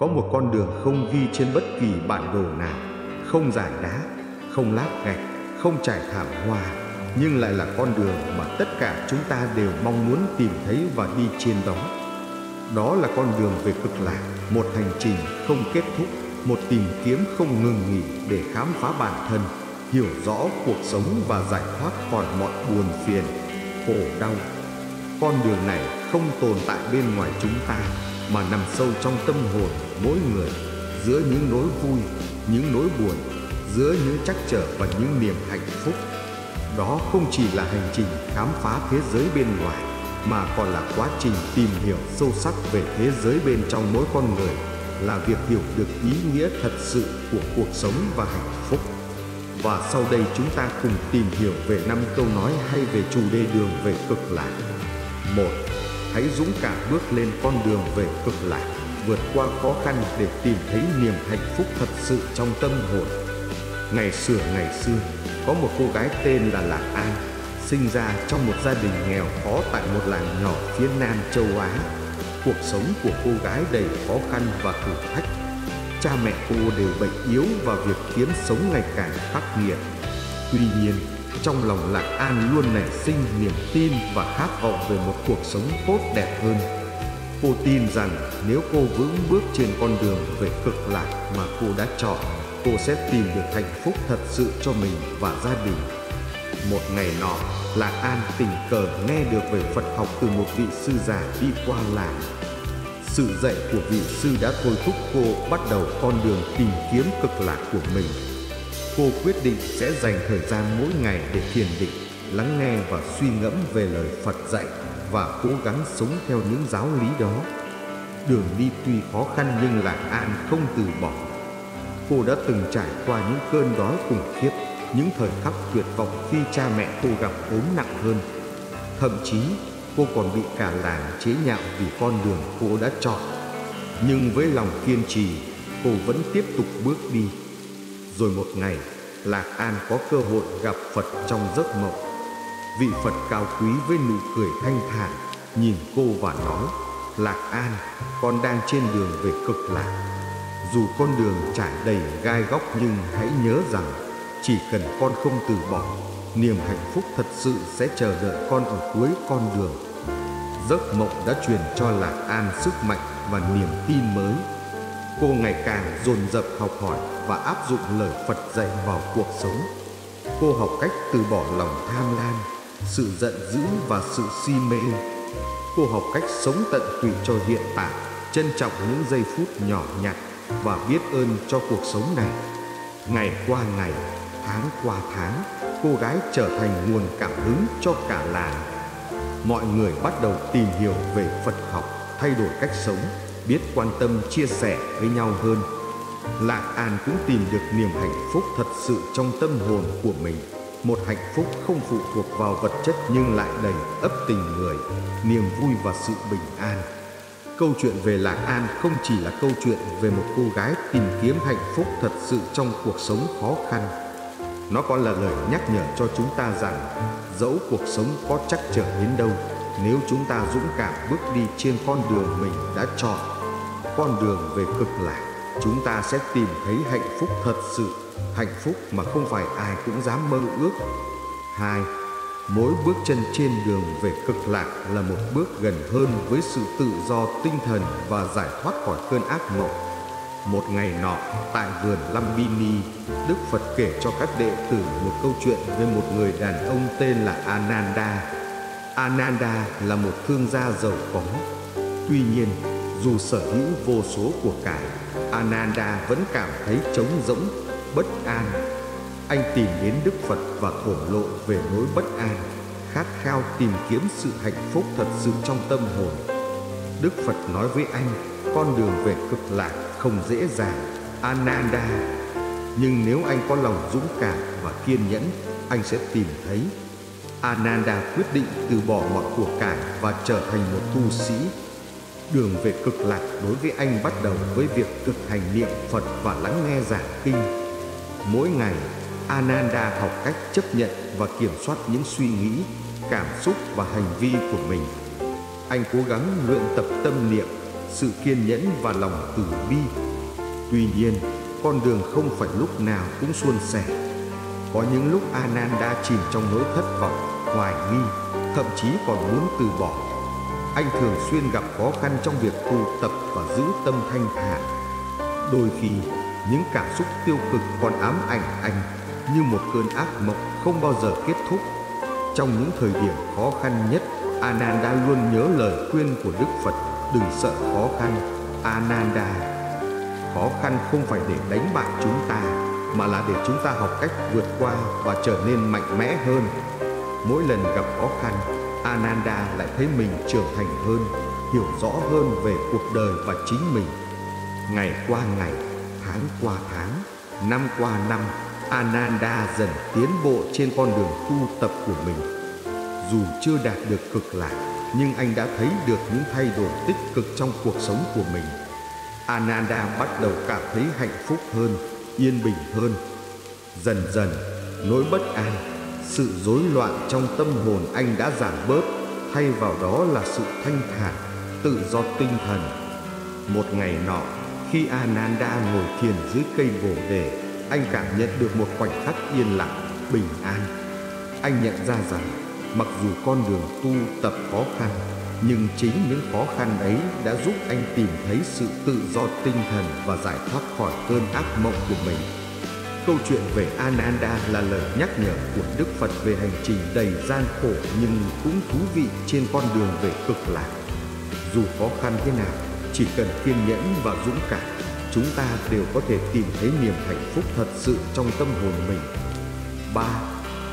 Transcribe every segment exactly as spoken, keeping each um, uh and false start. Có một con đường không ghi trên bất kỳ bản đồ nào, không dải đá, không lát gạch, không trải thảm hoa, nhưng lại là con đường mà tất cả chúng ta đều mong muốn tìm thấy và đi trên đó. Đó là con đường về cực lạc, một hành trình không kết thúc, một tìm kiếm không ngừng nghỉ để khám phá bản thân, hiểu rõ cuộc sống và giải thoát khỏi mọi buồn phiền, khổ đau. Con đường này không tồn tại bên ngoài chúng ta, mà nằm sâu trong tâm hồn mỗi người, giữa những nỗi vui, những nỗi buồn, giữa những trắc trở và những niềm hạnh phúc. Đó không chỉ là hành trình khám phá thế giới bên ngoài, mà còn là quá trình tìm hiểu sâu sắc về thế giới bên trong mỗi con người, là việc hiểu được ý nghĩa thật sự của cuộc sống và hạnh phúc. Và sau đây chúng ta cùng tìm hiểu về năm câu nói hay về chủ đề đường về cực lạc. Một, hãy dũng cảm bước lên con đường về cực lạc, vượt qua khó khăn để tìm thấy niềm hạnh phúc thật sự trong tâm hồn. Ngày xưa ngày xưa, có một cô gái tên là Lạc An, sinh ra trong một gia đình nghèo khó tại một làng nhỏ phía nam châu Á. Cuộc sống của cô gái đầy khó khăn và thử thách. Cha mẹ cô đều bệnh yếu và việc kiếm sống ngày càng khắc nghiệt. Tuy nhiên, trong lòng Lạc An luôn nảy sinh niềm tin và khát vọng về một cuộc sống tốt đẹp hơn. Cô tin rằng nếu cô vững bước trên con đường về cực lạc mà cô đã chọn, cô sẽ tìm được hạnh phúc thật sự cho mình và gia đình. Một ngày nọ, Lạc An tình cờ nghe được về Phật học từ một vị sư già đi qua làng. Sự dạy của vị sư đã thôi thúc cô bắt đầu con đường tìm kiếm cực lạc của mình. Cô quyết định sẽ dành thời gian mỗi ngày để thiền định, lắng nghe và suy ngẫm về lời Phật dạy và cố gắng sống theo những giáo lý đó. Đường đi tuy khó khăn nhưng Lạc An không từ bỏ. Cô đã từng trải qua những cơn đói khủng khiếp, những thời khắc tuyệt vọng khi cha mẹ cô gặp ốm nặng hơn. Thậm chí, cô còn bị cả làng chế nhạo vì con đường cô đã chọn. Nhưng với lòng kiên trì, cô vẫn tiếp tục bước đi. Rồi một ngày, Lạc An có cơ hội gặp Phật trong giấc mộng. Vị Phật cao quý với nụ cười thanh thản nhìn cô và nói: Lạc An, con đang trên đường về cực lạc. Dù con đường trải đầy gai góc nhưng hãy nhớ rằng chỉ cần con không từ bỏ, niềm hạnh phúc thật sự sẽ chờ đợi con ở cuối con đường. Giấc mộng đã truyền cho Lạc An sức mạnh và niềm tin mới. Cô ngày càng dồn dập học hỏi và áp dụng lời Phật dạy vào cuộc sống. Cô học cách từ bỏ lòng tham lam, sự giận dữ và sự si mê. Cô học cách sống tận tụy cho hiện tại, trân trọng những giây phút nhỏ nhặt và biết ơn cho cuộc sống này. Ngày qua ngày, tháng qua tháng, cô gái trở thành nguồn cảm hứng cho cả làng. Mọi người bắt đầu tìm hiểu về Phật học, thay đổi cách sống, biết quan tâm chia sẻ với nhau hơn. Lạc An cũng tìm được niềm hạnh phúc thật sự trong tâm hồn của mình. Một hạnh phúc không phụ thuộc vào vật chất nhưng lại đầy ấp tình người, niềm vui và sự bình an. Câu chuyện về Lạc An không chỉ là câu chuyện về một cô gái tìm kiếm hạnh phúc thật sự trong cuộc sống khó khăn. Nó còn là lời nhắc nhở cho chúng ta rằng dẫu cuộc sống có trắc trở đến đâu, nếu chúng ta dũng cảm bước đi trên con đường mình đã chọn, con đường về cực lạc, chúng ta sẽ tìm thấy hạnh phúc thật sự, hạnh phúc mà không phải ai cũng dám mơ ước. Hai, mỗi bước chân trên đường về cực lạc là một bước gần hơn với sự tự do tinh thần và giải thoát khỏi cơn ác mộng. Một ngày nọ, tại vườn Lâm Tỳ Ni, Đức Phật kể cho các đệ tử một câu chuyện về một người đàn ông tên là Ananda. Ananda là một thương gia giàu có. Tuy nhiên, dù sở hữu vô số của cải, Ananda vẫn cảm thấy trống rỗng, bất an. Anh tìm đến Đức Phật và thổ lộ về nỗi bất an, khát khao tìm kiếm sự hạnh phúc thật sự trong tâm hồn. Đức Phật nói với anh, con đường về cực lạc không dễ dàng, Ananda. Nhưng nếu anh có lòng dũng cảm và kiên nhẫn, anh sẽ tìm thấy. Ananda quyết định từ bỏ mọi của cải và trở thành một tu sĩ. Đường về cực lạc đối với anh bắt đầu với việc thực hành niệm Phật và lắng nghe giảng kinh. Mỗi ngày, Ananda học cách chấp nhận và kiểm soát những suy nghĩ, cảm xúc và hành vi của mình. Anh cố gắng luyện tập tâm niệm, sự kiên nhẫn và lòng từ bi. Tuy nhiên, con đường không phải lúc nào cũng suôn sẻ. Có những lúc Ananda chìm trong nỗi thất vọng, hoài nghi, thậm chí còn muốn từ bỏ. Anh thường xuyên gặp khó khăn trong việc tu tập và giữ tâm thanh thản. Đôi khi, những cảm xúc tiêu cực còn ám ảnh anh như một cơn ác mộng không bao giờ kết thúc. Trong những thời điểm khó khăn nhất, Ananda luôn nhớ lời khuyên của Đức Phật: đừng sợ khó khăn, Ananda. Khó khăn không phải để đánh bại chúng ta, mà là để chúng ta học cách vượt qua và trở nên mạnh mẽ hơn. Mỗi lần gặp khó khăn, Ananda lại thấy mình trưởng thành hơn, hiểu rõ hơn về cuộc đời và chính mình. Ngày qua ngày, tháng qua tháng, năm qua năm, Ananda dần tiến bộ trên con đường tu tập của mình. Dù chưa đạt được cực lạc, nhưng anh đã thấy được những thay đổi tích cực trong cuộc sống của mình. Ananda bắt đầu cảm thấy hạnh phúc hơn, yên bình hơn. Dần dần, nỗi bất an, sự rối loạn trong tâm hồn anh đã giảm bớt, thay vào đó là sự thanh thản, tự do tinh thần. Một ngày nọ, khi Ananda ngồi thiền dưới cây bồ đề, anh cảm nhận được một khoảnh khắc yên lặng, bình an. Anh nhận ra rằng, mặc dù con đường tu tập khó khăn, nhưng chính những khó khăn ấy đã giúp anh tìm thấy sự tự do tinh thần và giải thoát khỏi cơn ác mộng của mình. Câu chuyện về Ananda là lời nhắc nhở của Đức Phật về hành trình đầy gian khổ nhưng cũng thú vị trên con đường về cực lạc. Dù khó khăn thế nào, chỉ cần kiên nhẫn và dũng cảm, chúng ta đều có thể tìm thấy niềm hạnh phúc thật sự trong tâm hồn mình. ba.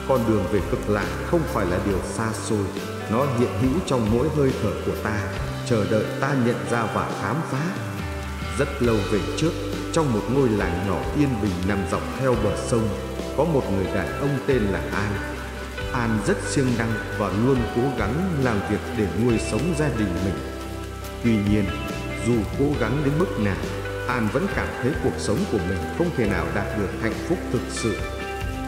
Con đường về cực lạc không phải là điều xa xôi, nó hiện hữu trong mỗi hơi thở của ta, chờ đợi ta nhận ra và khám phá. Rất lâu về trước, trong một ngôi làng nhỏ yên bình nằm dọc theo bờ sông, có một người đàn ông tên là An. An rất siêng năng và luôn cố gắng làm việc để nuôi sống gia đình mình. Tuy nhiên, dù cố gắng đến mức nào, An vẫn cảm thấy cuộc sống của mình không thể nào đạt được hạnh phúc thực sự.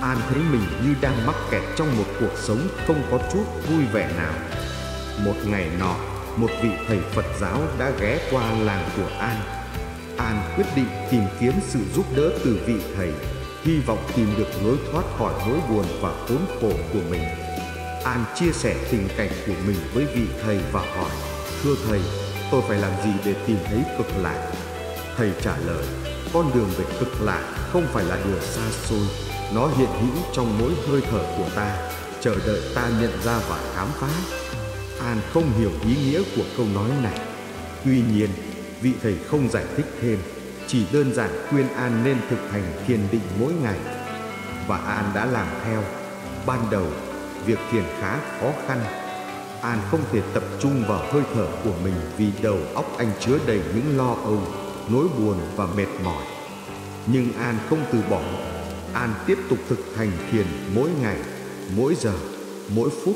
An thấy mình như đang mắc kẹt trong một cuộc sống không có chút vui vẻ nào. Một ngày nọ, một vị thầy Phật giáo đã ghé qua làng của An. An quyết định tìm kiếm sự giúp đỡ từ vị thầy, hy vọng tìm được lối thoát khỏi nỗi buồn và khốn khổ của mình. An chia sẻ tình cảnh của mình với vị thầy và hỏi: "Thưa thầy, tôi phải làm gì để tìm thấy cực lạc?" Thầy trả lời: "Con đường về cực lạc không phải là điều xa xôi, nó hiện hữu trong mỗi hơi thở của ta, chờ đợi ta nhận ra và khám phá." An không hiểu ý nghĩa của câu nói này. Tuy nhiên, vị thầy không giải thích thêm, chỉ đơn giản khuyên An nên thực hành thiền định mỗi ngày. Và An đã làm theo. Ban đầu, việc thiền khá khó khăn. An không thể tập trung vào hơi thở của mình vì đầu óc anh chứa đầy những lo âu, nỗi buồn và mệt mỏi. Nhưng An không từ bỏ. An tiếp tục thực hành thiền mỗi ngày, mỗi giờ, mỗi phút.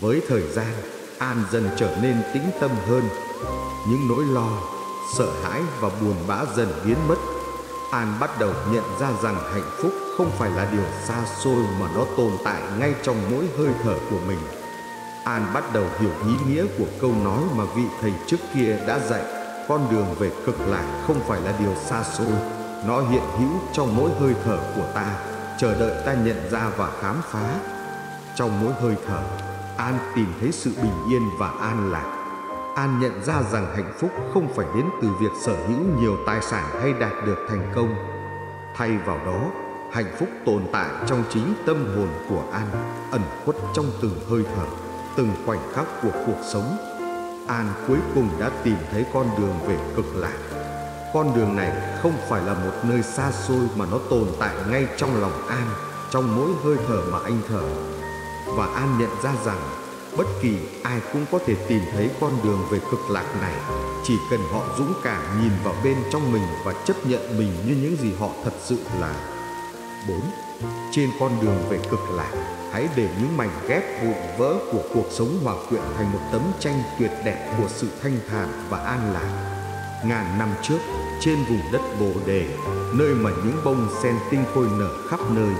Với thời gian, An dần trở nên tĩnh tâm hơn. Những nỗi lo, sợ hãi và buồn bã dần biến mất. An bắt đầu nhận ra rằng hạnh phúc không phải là điều xa xôi mà nó tồn tại ngay trong mỗi hơi thở của mình. An bắt đầu hiểu ý nghĩa của câu nói mà vị thầy trước kia đã dạy: con đường về cực lạc không phải là điều xa xôi, nó hiện hữu trong mỗi hơi thở của ta, chờ đợi ta nhận ra và khám phá. Trong mỗi hơi thở, An tìm thấy sự bình yên và an lạc. An nhận ra rằng hạnh phúc không phải đến từ việc sở hữu nhiều tài sản hay đạt được thành công. Thay vào đó, hạnh phúc tồn tại trong chính tâm hồn của An, ẩn khuất trong từng hơi thở, từng khoảnh khắc của cuộc sống. An cuối cùng đã tìm thấy con đường về cực lạc. Con đường này không phải là một nơi xa xôi mà nó tồn tại ngay trong lòng An, trong mỗi hơi thở mà anh thở. Và An nhận ra rằng bất kỳ ai cũng có thể tìm thấy con đường về cực lạc này, chỉ cần họ dũng cảm nhìn vào bên trong mình và chấp nhận mình như những gì họ thật sự là. bốn. Trên con đường về cực lạc, hãy để những mảnh ghép vụn vỡ của cuộc sống hòa quyện thành một tấm tranh tuyệt đẹp của sự thanh thản và an lạc. Ngàn năm trước, trên vùng đất Bồ Đề, nơi mà những bông sen tinh khôi nở khắp nơi,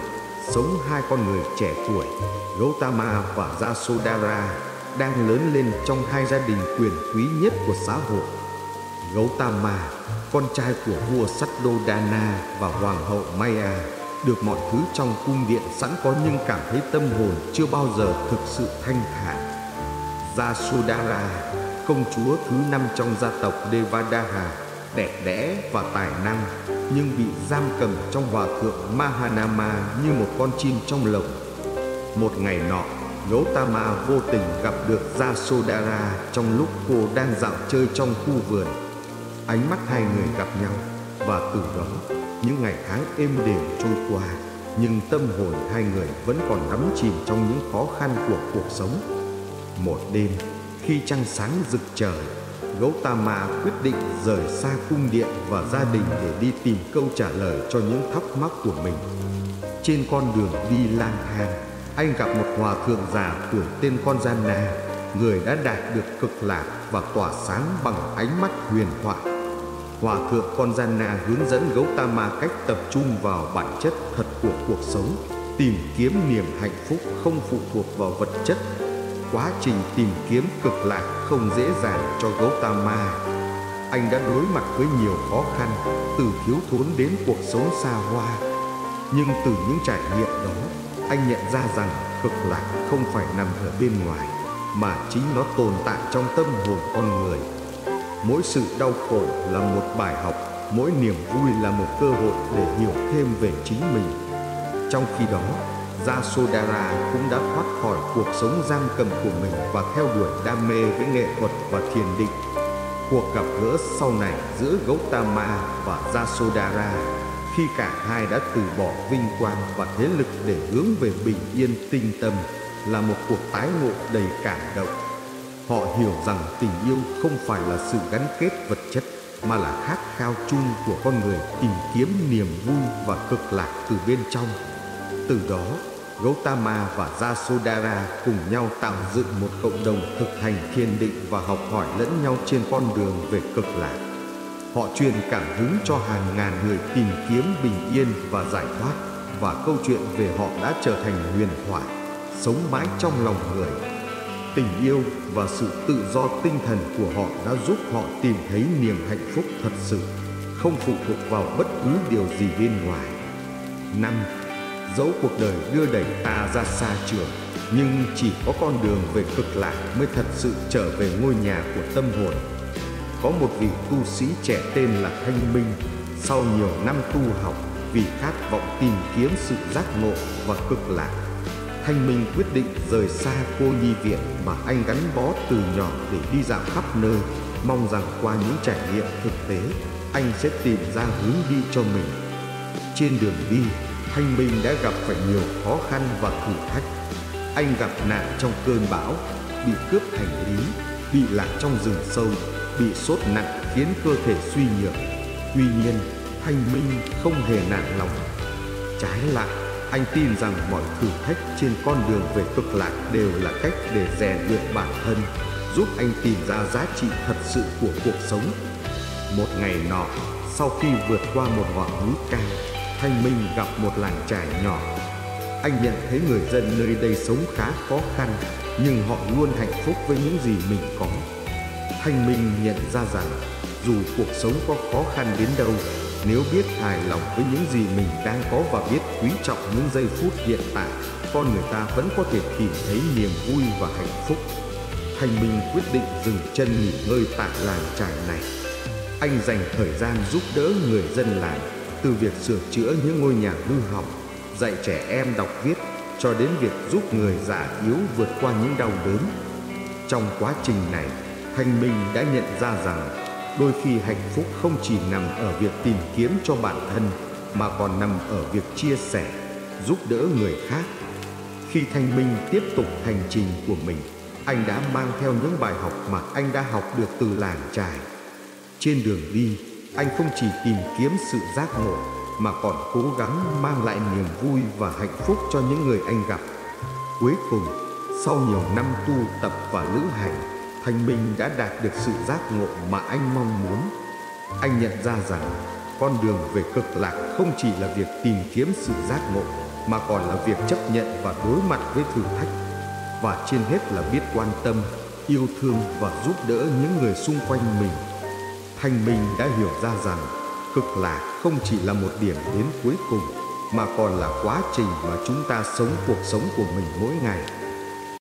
sống hai con người trẻ tuổi, Gautama và Yasodara, đang lớn lên trong hai gia đình quyền quý nhất của xã hội. Gautama, con trai của vua Yasodhara và hoàng hậu Maya, được mọi thứ trong cung điện sẵn có nhưng cảm thấy tâm hồn chưa bao giờ thực sự thanh thản. Yasodara, công chúa thứ năm trong gia tộc Devadaha, đẹp đẽ và tài năng, nhưng bị giam cầm trong hòa thượng Mahanama như một con chim trong lồng. Một ngày nọ, Gautama vô tình gặp được Yasodara trong lúc cô đang dạo chơi trong khu vườn. Ánh mắt hai người gặp nhau, và từ đó những ngày tháng êm đềm trôi qua, nhưng tâm hồn hai người vẫn còn đắm chìm trong những khó khăn của cuộc sống. Một đêm, khi trăng sáng rực trời, Gautama quyết định rời xa cung điện và gia đình để đi tìm câu trả lời cho những thắc mắc của mình. Trên con đường đi lang thang, anh gặp một hòa thượng già tuổi tên Kondañña, người đã đạt được cực lạc và tỏa sáng bằng ánh mắt huyền thoại. Hòa thượng Kondañña hướng dẫn Gautama cách tập trung vào bản chất thật của cuộc sống, tìm kiếm niềm hạnh phúc không phụ thuộc vào vật chất. Quá trình tìm kiếm cực lạc không dễ dàng cho Gautama. Anh đã đối mặt với nhiều khó khăn, từ thiếu thốn đến cuộc sống xa hoa. Nhưng từ những trải nghiệm đó, anh nhận ra rằng cực lạc không phải nằm ở bên ngoài, mà chính nó tồn tại trong tâm hồn con người. Mỗi sự đau khổ là một bài học, mỗi niềm vui là một cơ hội để hiểu thêm về chính mình. Trong khi đó, Yasodhara cũng đã thoát khỏi cuộc sống giam cầm của mình và theo đuổi đam mê với nghệ thuật và thiền định. Cuộc gặp gỡ sau này giữa Gautama và Yasodhara, khi cả hai đã từ bỏ vinh quang và thế lực để hướng về bình yên tinh tâm, là một cuộc tái ngộ đầy cảm động. Họ hiểu rằng tình yêu không phải là sự gắn kết vật chất, mà là khát khao chung của con người tìm kiếm niềm vui và cực lạc từ bên trong. Từ đó, Gautama và Yasodhara cùng nhau tạo dựng một cộng đồng thực hành thiền định và học hỏi lẫn nhau trên con đường về cực lạc. Họ truyền cảm hứng cho hàng ngàn người tìm kiếm bình yên và giải thoát, và câu chuyện về họ đã trở thành huyền thoại, sống mãi trong lòng người. Tình yêu và sự tự do tinh thần của họ đã giúp họ tìm thấy niềm hạnh phúc thật sự, không phụ thuộc vào bất cứ điều gì bên ngoài. Năm, dẫu cuộc đời đưa đẩy ta ra xa trường, nhưng chỉ có con đường về cực lạc mới thật sự trở về ngôi nhà của tâm hồn. Có một vị tu sĩ trẻ tên là Thanh Minh, sau nhiều năm tu học, vì khát vọng tìm kiếm sự giác ngộ và cực lạc, Thanh Minh quyết định rời xa cô nhi viện mà anh gắn bó từ nhỏ để đi dạo khắp nơi, mong rằng qua những trải nghiệm thực tế, anh sẽ tìm ra hướng đi cho mình. Trên đường đi, Thanh Minh đã gặp phải nhiều khó khăn và thử thách. Anh gặp nạn trong cơn bão, bị cướp hành lý, bị lạc trong rừng sâu, bị sốt nặng khiến cơ thể suy nhược. Tuy nhiên, Thanh Minh không hề nản lòng. Trái lại, anh tin rằng mọi thử thách trên con đường về cực lạc đều là cách để rèn luyện bản thân, giúp anh tìm ra giá trị thật sự của cuộc sống. Một ngày nọ, sau khi vượt qua một ngọn núi cao, Thanh Minh gặp một làng trài nhỏ. Anh nhận thấy người dân nơi đây sống khá khó khăn, nhưng họ luôn hạnh phúc với những gì mình có. Thanh Minh nhận ra rằng, dù cuộc sống có khó khăn đến đâu, nếu biết hài lòng với những gì mình đang có và biết quý trọng những giây phút hiện tại, con người ta vẫn có thể tìm thấy niềm vui và hạnh phúc. Thanh Minh quyết định dừng chân nghỉ ngơi tại làng trài này. Anh dành thời gian giúp đỡ người dân làng, từ việc sửa chữa những ngôi nhà hư hỏng, dạy trẻ em đọc viết, cho đến việc giúp người già yếu vượt qua những đau đớn. Trong quá trình này, Thanh Minh đã nhận ra rằng đôi khi hạnh phúc không chỉ nằm ở việc tìm kiếm cho bản thân, mà còn nằm ở việc chia sẻ, giúp đỡ người khác. Khi Thanh Minh tiếp tục hành trình của mình, anh đã mang theo những bài học mà anh đã học được từ làng trài. Trên đường đi, anh không chỉ tìm kiếm sự giác ngộ, mà còn cố gắng mang lại niềm vui và hạnh phúc cho những người anh gặp. Cuối cùng, sau nhiều năm tu tập và lữ hành, Thanh Minh đã đạt được sự giác ngộ mà anh mong muốn. Anh nhận ra rằng, con đường về cực lạc không chỉ là việc tìm kiếm sự giác ngộ, mà còn là việc chấp nhận và đối mặt với thử thách. Và trên hết là biết quan tâm, yêu thương và giúp đỡ những người xung quanh mình. Thanh Minh đã hiểu ra rằng cực lạc không chỉ là một điểm đến cuối cùng, mà còn là quá trình mà chúng ta sống cuộc sống của mình mỗi ngày.